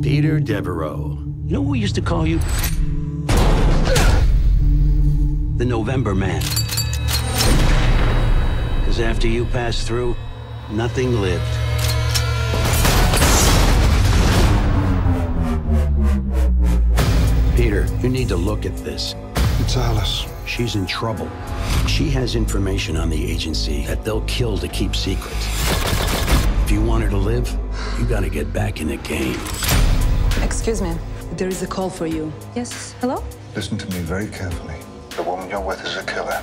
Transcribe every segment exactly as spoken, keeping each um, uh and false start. Peter Devereaux. You know what we used to call you? The November Man. Because after you passed through, nothing lived. Peter, you need to look at this. It's Alice. She's in trouble. She has information on the agency that they'll kill to keep secret. If you want her to live, you gotta get back in the game. Excuse me. There is a call for you. Yes? Hello? Listen to me very carefully. The woman you're with is a killer.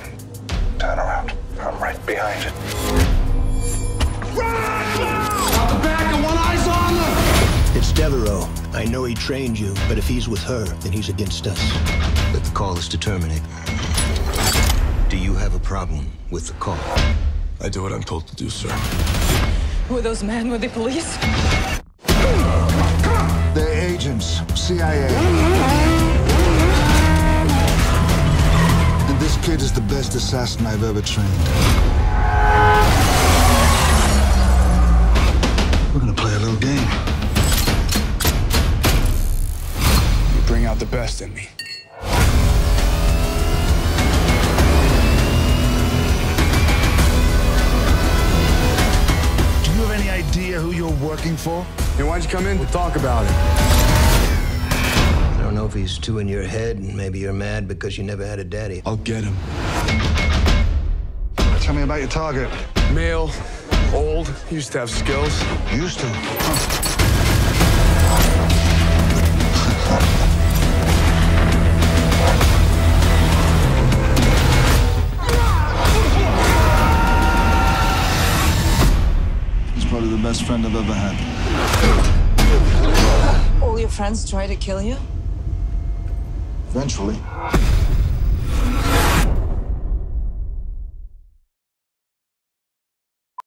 Turn around. I'm right behind it. Out the back and one eye's on them! It's Devereaux. I know he trained you, but if he's with her, then he's against us. But the call is to terminate. Do you have a problem with the call? I do what I'm told to do, sir. Who are those men? Were they police? They're agents. C I A. And this kid is the best assassin I've ever trained. We're gonna play a little game. You bring out the best in me. Who you're working for? Hey, why don't you come in? We'll talk about it. I don't know if he's too in your head, and maybe you're mad because you never had a daddy. I'll get him. Tell me about your target. Male, old, used to have skills. Used to? Probably the best friend I've ever had. All your friends try to kill you? Eventually.